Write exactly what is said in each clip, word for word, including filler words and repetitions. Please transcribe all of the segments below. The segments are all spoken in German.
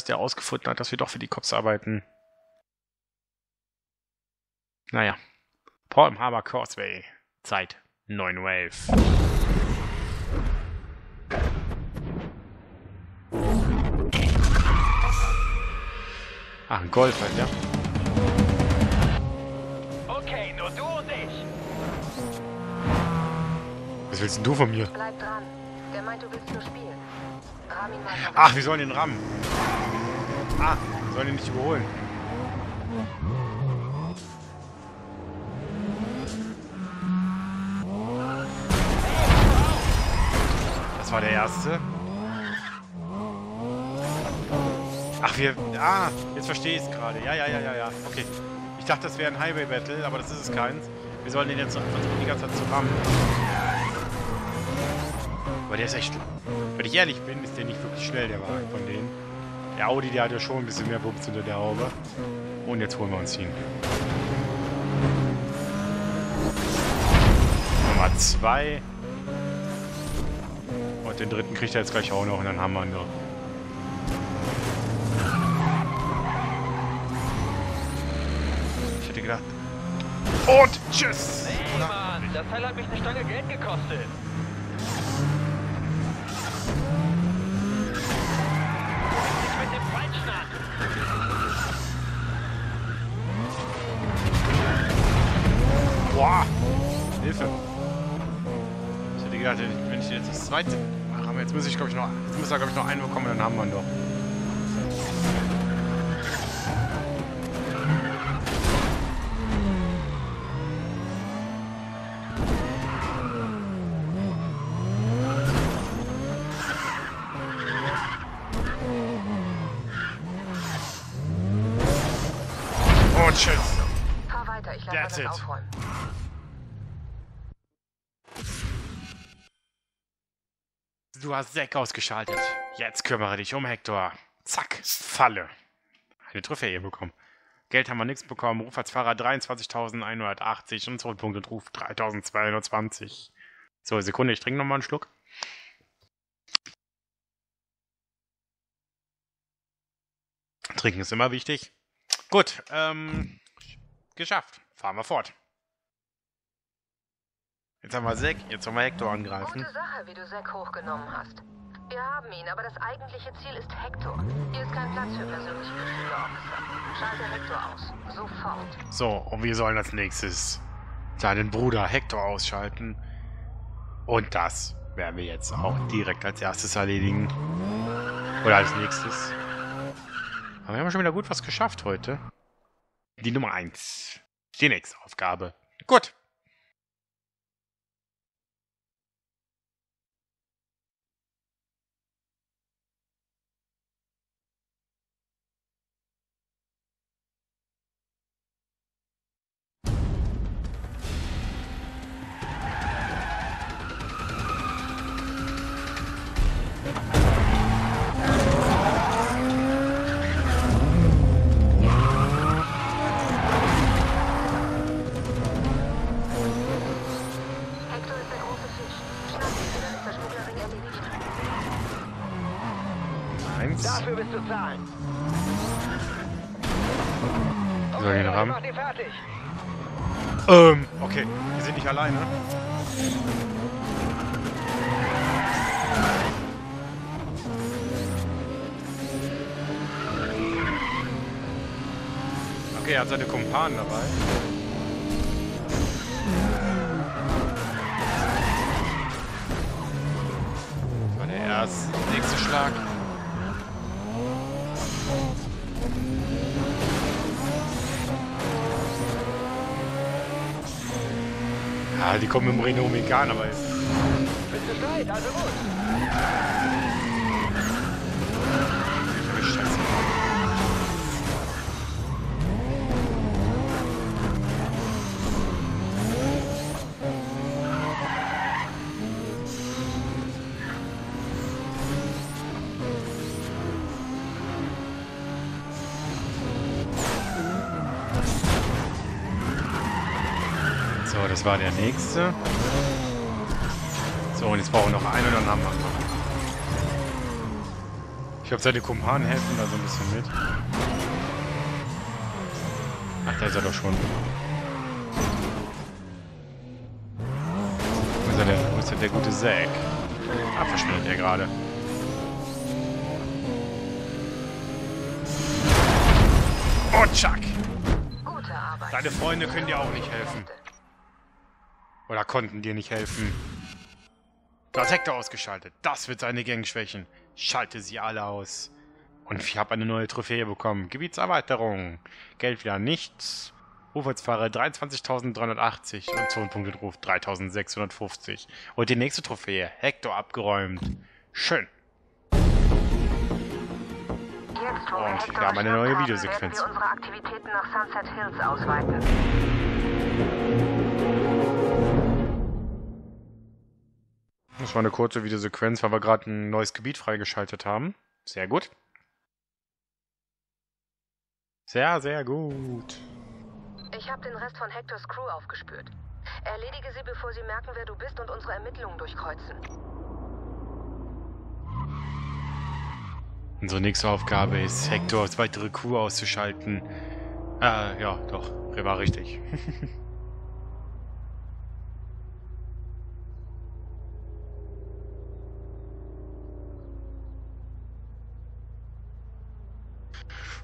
dass der rausgefunden hat, dass wir doch für die Cops arbeiten. Naja. Palm Harbor Causeway. Zeit neun Uhr elf. Ach, ein Golf halt, ja. Okay, nur du und ich. Was willst denn du von mir? Bleib dran. Der meint, du willst nur spielen. Ach, wir sollen den rammen. Ah, wir sollen ihn nicht überholen. Das war der erste. Ach, wir... Ah, jetzt verstehe ich es gerade. Ja, ja, ja, ja, ja. Okay. Ich dachte, das wäre ein Highway-Battle, aber das ist es keins. Wir sollen den jetzt versuchen, die ganze Zeit zu rammen. Aber der ist echt... Wenn ich ehrlich bin, ist der nicht wirklich schnell, der Wagen von denen. Der Audi, der hat ja schon ein bisschen mehr Bums unter der Haube. Und jetzt holen wir uns ihn. Nummer zwei. Und den dritten kriegt er jetzt gleich auch noch und dann haben wir ihn noch. Ich hätte gedacht... Und tschüss! Hey Mann, das Teil hat mich eine Stange Geld gekostet. Boah! Hilfe! Ich hätte gedacht, wenn ich jetzt das zweite... Ach, aber jetzt muss ich, glaube ich, noch... Jetzt muss er, glaube ich, noch einen bekommen, dann haben wir ihn doch. Fahr weiter, ich lasse das aufräumen. Du hast Zack ausgeschaltet. Jetzt kümmere dich um Hector. Zack, Falle. Eine Trophäe bekommen. Geld haben wir nichts bekommen. Ruf als Fahrer dreiundzwanzigtausendeinhundertachtzig und Zurückpunkt und Ruf dreitausendzweihundertzwanzig. So, Sekunde, ich trinke nochmal einen Schluck. Trinken ist immer wichtig. Gut, ähm, geschafft. Fahren wir fort. Jetzt haben wir Zack, jetzt wollen wir Hector angreifen. Gute Sache, wie du Zack hochgenommen hast. Wir haben ihn, aber das eigentliche Ziel ist Hector. Hier ist kein Platz für persönliche Gefühle, Officer. Schalte Hector aus, sofort. So, und wir sollen als nächstes deinen Bruder Hector ausschalten. Und das werden wir jetzt auch direkt als erstes erledigen. Oder als nächstes. Aber wir haben schon wieder gut was geschafft heute. Die Nummer eins. Die nächste Aufgabe. Gut. Dafür bist du zahlen. So, den Rahmen. Ähm, okay. Wir sind nicht alleine. Okay, er hat seine Kumpanen dabei. Das war der erste. Nächste Schlag. Ah, die kommen im Renault Megane, aber jetzt. Bist du bereit? Also gut. Ich hab Scheiße. So, das war der nächste. So, und jetzt brauchen wir noch einen und dann haben wir. Ich Ich hoffe, seine Kumpanen helfen da so ein bisschen mit. Ach, da ist er doch schon. Wo ist er denn? Wo ist denn der gute Zack? Ah, verschwindet er gerade. Oh, Chuck! Deine Freunde können dir auch nicht helfen. Oder konnten dir nicht helfen. Du hast Hector ausgeschaltet. Das wird seine Gang schwächen. Schalte sie alle aus. Und ich habe eine neue Trophäe bekommen. Gebietserweiterung. Geld wieder nichts. Rufheitsfahrer dreiundzwanzigtausenddreihundertachtzig und Zonenpunkte Ruf dreitausendsechshundertfünfzig. Und die nächste Trophäe. Hector abgeräumt. Schön. Und wir haben eine neue Videosequenz. Unsere Aktivitäten nach Sunset Hills ausweiten. Das war eine kurze Videosequenz, weil wir gerade ein neues Gebiet freigeschaltet haben. Sehr gut. Sehr, sehr gut. Ich habe den Rest von Hectors Crew aufgespürt. Erledige sie, bevor sie merken, wer du bist und unsere Ermittlungen durchkreuzen. Unsere nächste Aufgabe ist, Hectors weitere Crew auszuschalten. Äh, ja, doch. War richtig.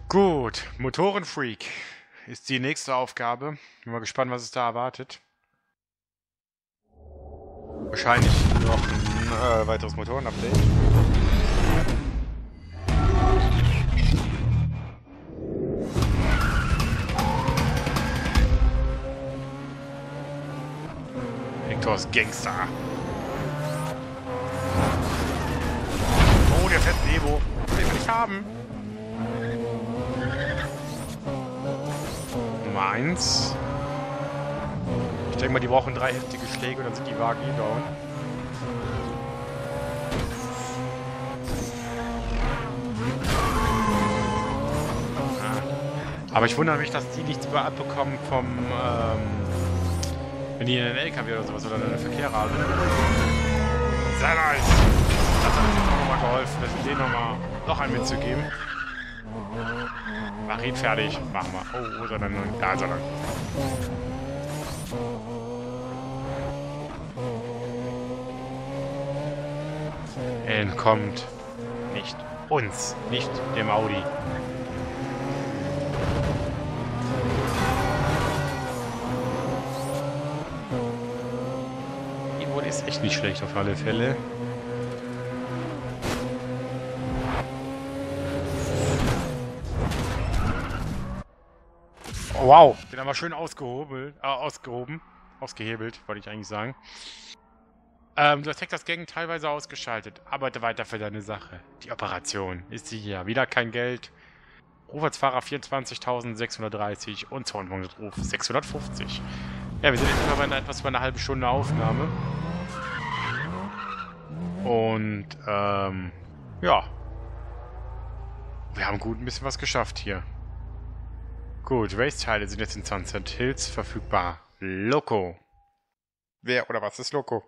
Gut, Motorenfreak ist die nächste Aufgabe. Bin mal gespannt, was es da erwartet. Wahrscheinlich noch ein äh, weiteres Motorenupdate. Hectors Gangster. Oh, der fährt ein Evo. Den will ich haben. eins. Ich denke mal, die brauchen drei heftige Schläge und dann sind die Wagen eh down. Aber ich wundere mich, dass die nichts mehr abbekommen vom, ähm, wenn die in den L K W oder sowas oder in den Verkehr radeln. Sehr nice! Das hat uns jetzt auch nochmal geholfen, dass wir denen nochmal noch einen mitzugeben. Marit fertig, machen wir. Oh, oh, sondern da ist er dann. Entkommt nicht uns, nicht dem Audi. Die Mode ist echt nicht schlecht auf alle Fälle. Wow, den haben wir schön ausgehobelt, äh, ausgehoben, ausgehebelt, wollte ich eigentlich sagen. Ähm, du hast Hectors Gang teilweise ausgeschaltet. Arbeite weiter für deine Sache. Die Operation ist sie hier. Wieder kein Geld. Rufheitsfahrer vierundzwanzigtausendsechshundertdreißig und Zornpunkt-Ruf sechshundertfünfzig. Ja, wir sind jetzt immer bei einer, etwas über einer halben Stunde Aufnahme. Und, ähm, ja. Wir haben gut ein bisschen was geschafft hier. Gut, Race-Teile sind jetzt in Sunset Hills verfügbar. Loco. Wer oder was ist Loco?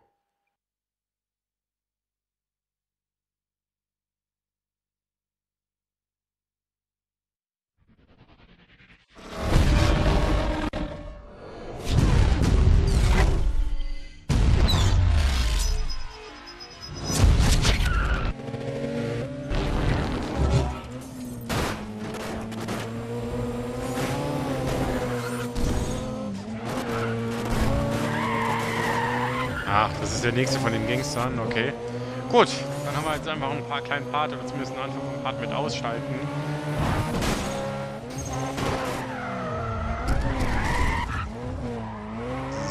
Ach, das ist der nächste von den Gangstern, okay. Gut, dann haben wir jetzt einfach ein paar kleinen Part oder zumindest einen Anfang vom Part mit ausschalten.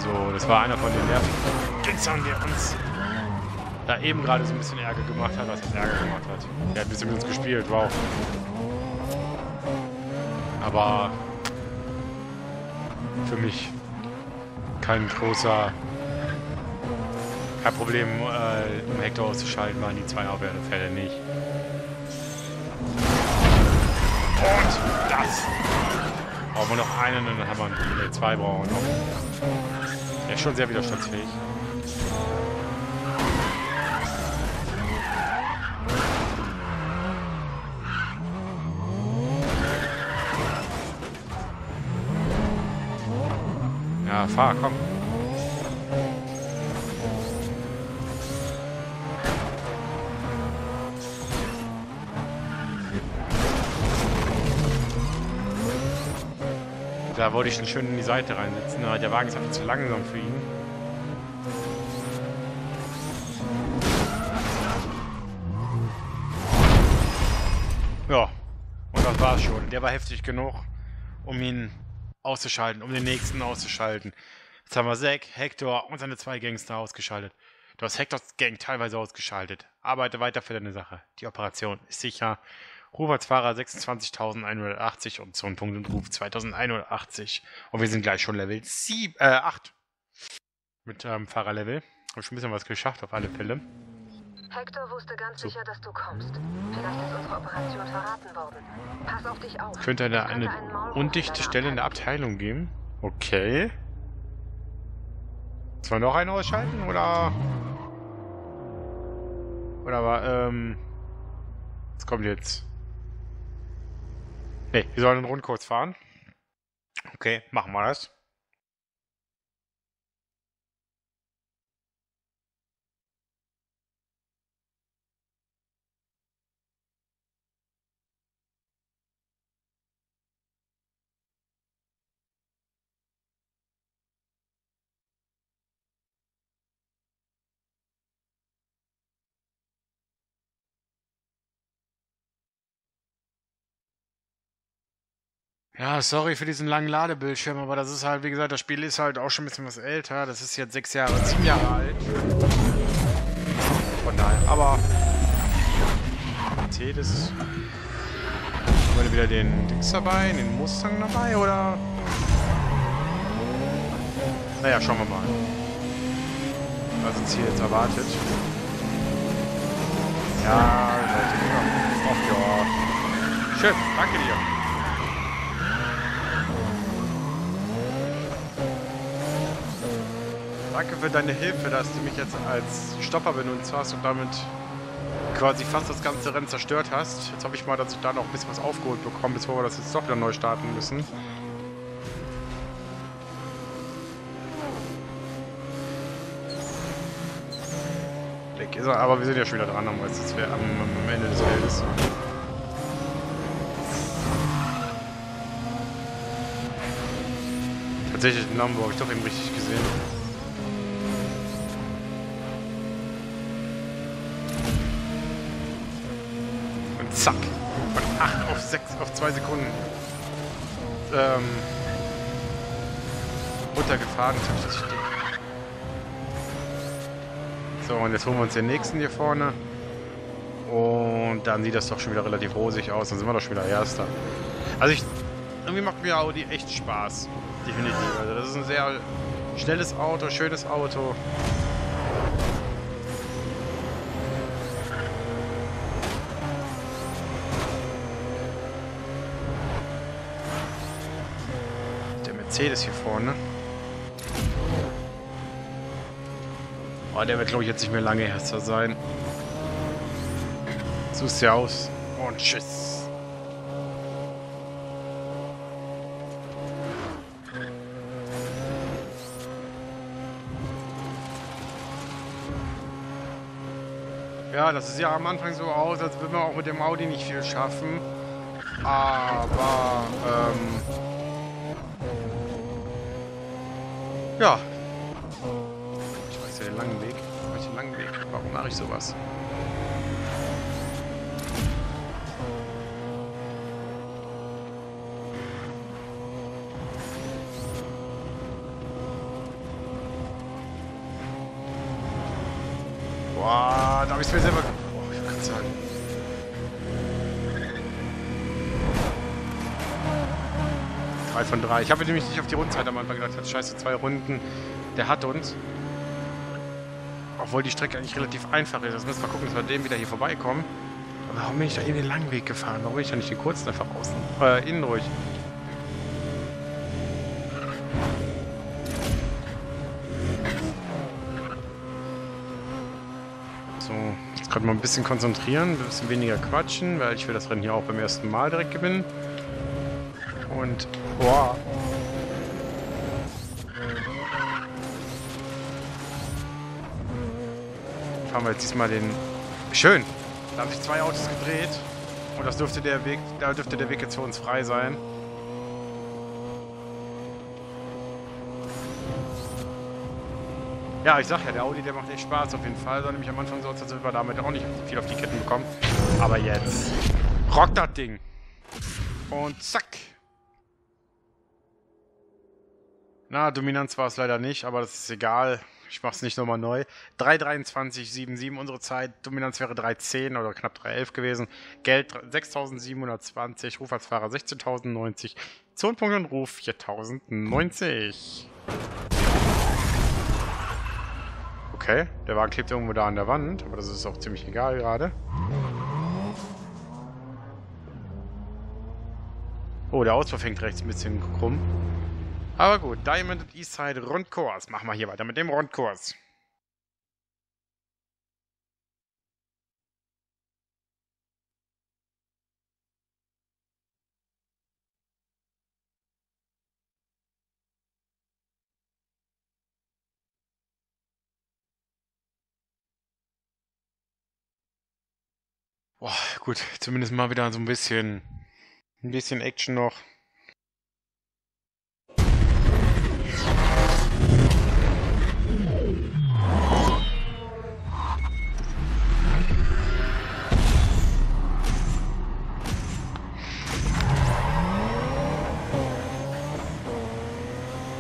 So, das war einer von den nervigen Gangstern, der uns da eben gerade so ein bisschen Ärger gemacht hat, was uns Ärger gemacht hat. Der hat ein bisschen mit uns gespielt, wow. Aber für mich kein großer... Kein Problem, äh, um Hector auszuschalten, waren die zwei Aufwärtsfälle nicht. Und das! Brauchen wir noch einen und dann haben wir äh, zwei brauchen wir noch. Der ist schon sehr widerstandsfähig. Ja, fahr, komm. Da wollte ich ihn schön in die Seite reinsetzen, aber der Wagen ist einfach zu langsam für ihn. Ja, und das war's schon. Der war heftig genug, um ihn auszuschalten, um den nächsten auszuschalten. Jetzt haben wir Zack, Hector und seine zwei Gangster ausgeschaltet. Du hast Hectors Gang teilweise ausgeschaltet. Arbeite weiter für deine Sache. Die Operation ist sicher. Ruf als Fahrer sechsundzwanzigtausendeinhundertachtzig und Zonenpunkt und Ruf zweitausendeinhundertachtzig. Und wir sind gleich schon Level sieben, äh, acht. Mit ähm, Fahrerlevel. Hab schon ein bisschen was geschafft, auf alle Fälle. Hector wusste ganz so sicher, dass du kommst. Vielleicht ist unsere Operation verraten worden. Pass auf dich auf. Könnte eine, eine undichte Stelle in der Abteilung geben? Okay. Sollen wir noch einen ausschalten, oder? Oder war, ähm... was kommt jetzt? Ne, wir sollen einen Rundkurs fahren. Okay, machen wir das. Ja, sorry für diesen langen Ladebildschirm, aber das ist halt, wie gesagt, das Spiel ist halt auch schon ein bisschen was älter. Das ist jetzt sechs Jahre, sieben Jahre alt. Von daher, aber... Mercedes... Haben wir wieder den Dings dabei, den Mustang dabei, oder...? Naja, schauen wir mal. Was uns hier jetzt erwartet. Ja, Leute, ja. Schön, danke dir. Danke für deine Hilfe, dass du mich jetzt als Stopper benutzt hast und damit quasi fast das ganze Rennen zerstört hast. Jetzt hoffe ich mal, dass ich da noch ein bisschen was aufgeholt bekomme, bevor wir das jetzt doch wieder neu starten müssen. Aber wir sind ja schon wieder dran am Ende des Feldes. Tatsächlich in Hamburg, ich habe ihn richtig gesehen. Zack. Von acht auf sechs auf zwei Sekunden ähm, runtergefahren. So, und jetzt holen wir uns den nächsten hier vorne. Und dann sieht das doch schon wieder relativ rosig aus. Dann sind wir doch schon wieder Erster. Also ich, irgendwie macht mir Audi echt Spaß. Definitiv. Also das ist ein sehr schnelles Auto, schönes Auto. Mercedes hier vorne. Oh, der wird, glaube ich, jetzt nicht mehr lange Erster sein. Such's dir aus. Und tschüss. Ja, das ist ja am Anfang so aus, als würden wir auch mit dem Audi nicht viel schaffen. Aber, ähm... ja. Ich weiß ja den langen Weg. Ich weiß den langen Weg. Warum mache ich sowas? Boah, da habe ich es mir selber... Boah, ich kann es sagen. drei von drei. Ich habe nämlich nicht auf die Rundzeit am Anfang gedacht, scheiße, zwei Runden, der hat uns. Obwohl die Strecke eigentlich relativ einfach ist. Das müssen wir gucken, dass wir dem wieder hier vorbeikommen. Aber warum bin ich da eben den langen Weg gefahren? Warum bin ich da nicht den kurzen einfach außen, äh, innen durch? So, jetzt gerade mal ein bisschen konzentrieren, ein bisschen weniger quatschen, weil ich will das Rennen hier auch beim ersten Mal direkt gewinnen. Und boah. Fahren wir jetzt diesmal den... Schön! Da habe ich zwei Autos gedreht. Und das dürfte der Weg, da dürfte der Weg jetzt für uns frei sein. Ja, ich sag ja, der Audi, der macht echt Spaß auf jeden Fall. Sah nämlich am Anfang so aus, als würden wir damit auch nicht viel auf die Ketten bekommen. Aber jetzt rockt das Ding. Und zack. Na, Dominanz war es leider nicht, aber das ist egal. Ich mach's nicht nochmal neu. drei dreiundzwanzig Komma sieben sieben unsere Zeit. Dominanz wäre drei zehn oder knapp drei elf gewesen. Geld sechstausendsiebenhundertzwanzig. Ruf als Fahrer sechzehntausendneunzig. Zonenpunkte und Ruf viertausendneunzig. Okay, der Wagen klebt irgendwo da an der Wand, aber das ist auch ziemlich egal gerade. Oh, der Ausbau fängt rechts ein bisschen krumm. Aber gut, Diamond und Eastside Rundkurs. Machen wir hier weiter mit dem Rundkurs. Boah, gut, zumindest mal wieder so ein bisschen, ein bisschen Action noch.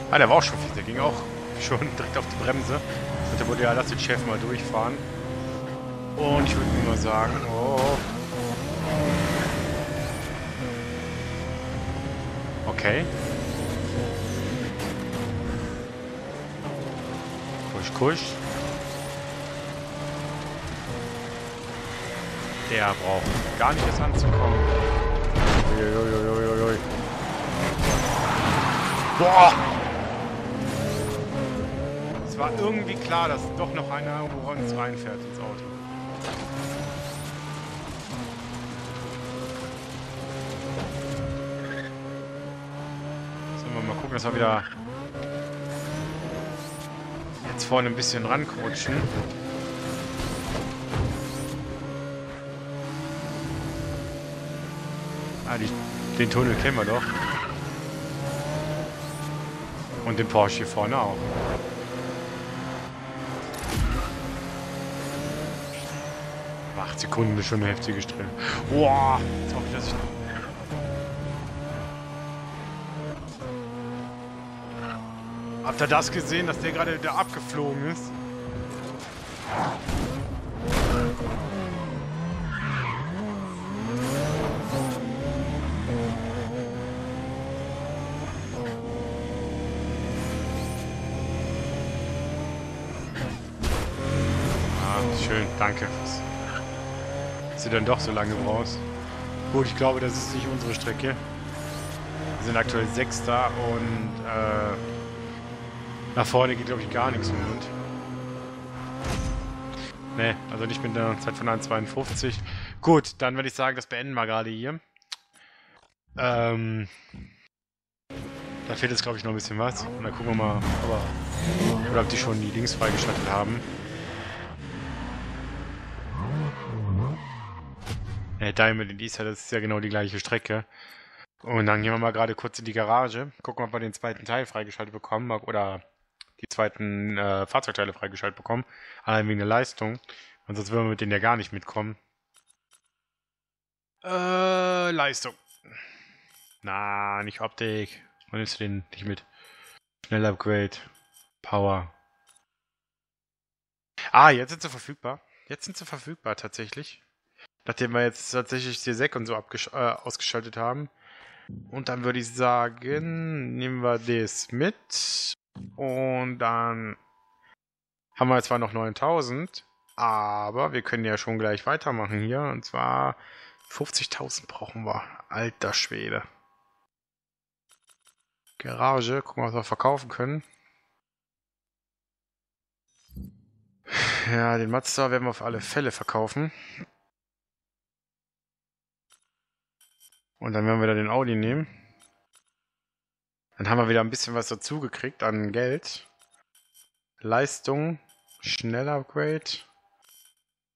Ah, der war auch schon fies, der ging auch schon direkt auf die Bremse. Und der wurde ja, lass den Chef mal durchfahren. Und ich würde nur sagen, oh. Okay. Kusch, kusch. Der braucht gar nicht erst anzukommen. Uiuiuiuiui. Boah! Es war irgendwie klar, dass doch noch einer irgendwo uns reinfährt ins Auto. Sollen wir mal gucken, dass wir wieder jetzt vorne ein bisschen rankrutschen. Ah, die, den Tunnel kennen wir doch. Und den Porsche hier vorne auch. acht Sekunden ist schon eine heftige Strecke. Boah, jetzt hoffe ich, dass ich... Habt ihr das gesehen, dass der gerade da abgeflogen ist? Ah, schön, danke. Dass du dann doch so lange brauchst. Gut, ich glaube, das ist nicht unsere Strecke. Wir sind aktuell Sechster und äh, nach vorne geht, glaube ich, gar nichts im Moment. Ne, also nicht mit einer Zeit von eins zweiundfünfzig. Gut, dann würde ich sagen, das beenden wir gerade hier. Ähm, da fehlt jetzt, glaube ich, noch ein bisschen was. Und dann gucken wir mal, ob, oder ob die schon die Dings freigeschaltet haben. Äh, Diamond in Eastside, das ist ja genau die gleiche Strecke. Und dann gehen wir mal gerade kurz in die Garage, gucken, ob wir den zweiten Teil freigeschaltet bekommen, oder die zweiten äh, Fahrzeugteile freigeschaltet bekommen, allein wegen der Leistung. Und sonst würden wir mit denen ja gar nicht mitkommen. Äh, Leistung. Na, nicht Optik. Wann nimmst du den nicht mit? Schnellupgrade. Power. Ah, jetzt sind sie verfügbar. Jetzt sind sie verfügbar, tatsächlich. Nachdem wir jetzt tatsächlich die S E C und so äh, ausgeschaltet haben. Und dann würde ich sagen, nehmen wir das mit. Und dann haben wir zwar noch neuntausend, aber wir können ja schon gleich weitermachen hier. Und zwar fünfzigtausend brauchen wir. Alter Schwede. Garage, gucken wir, was wir verkaufen können. Ja, den Mazda werden wir auf alle Fälle verkaufen. Und dann werden wir da den Audi nehmen. Dann haben wir wieder ein bisschen was dazu gekriegt an Geld. Leistung, schneller Upgrade.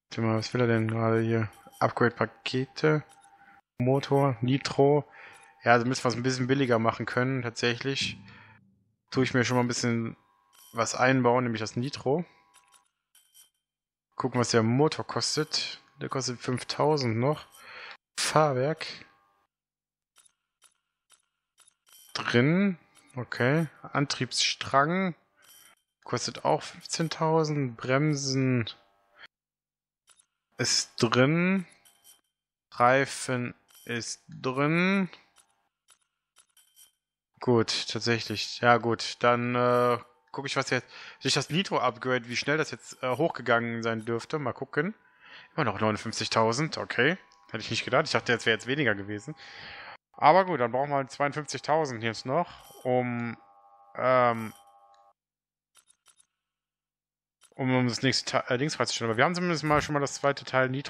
Warte mal, was will er denn gerade hier? Upgrade-Pakete, Motor, Nitro. Ja, also müssen wir es ein bisschen billiger machen können, tatsächlich. Tue ich mir schon mal ein bisschen was einbauen, nämlich das Nitro. Gucken, was der Motor kostet. Der kostet fünftausend noch. Fahrwerk. Drin. Okay. Antriebsstrang. Kostet auch fünfzehntausend. Bremsen ist drin. Reifen ist drin. Gut, tatsächlich. Ja gut, dann äh, gucke ich, was jetzt durch das Nitro-Upgrade, wie schnell das jetzt äh, hochgegangen sein dürfte. Mal gucken. Immer noch neunundfünfzigtausend, okay. Hätte ich nicht gedacht. Ich dachte, jetzt wäre jetzt weniger gewesen. Aber gut, dann brauchen wir zweiundfünfzigtausend jetzt noch, um, ähm, um, um das nächste Teil, äh, Dings freizustellen. Aber wir haben zumindest mal schon mal das zweite Teil Nitro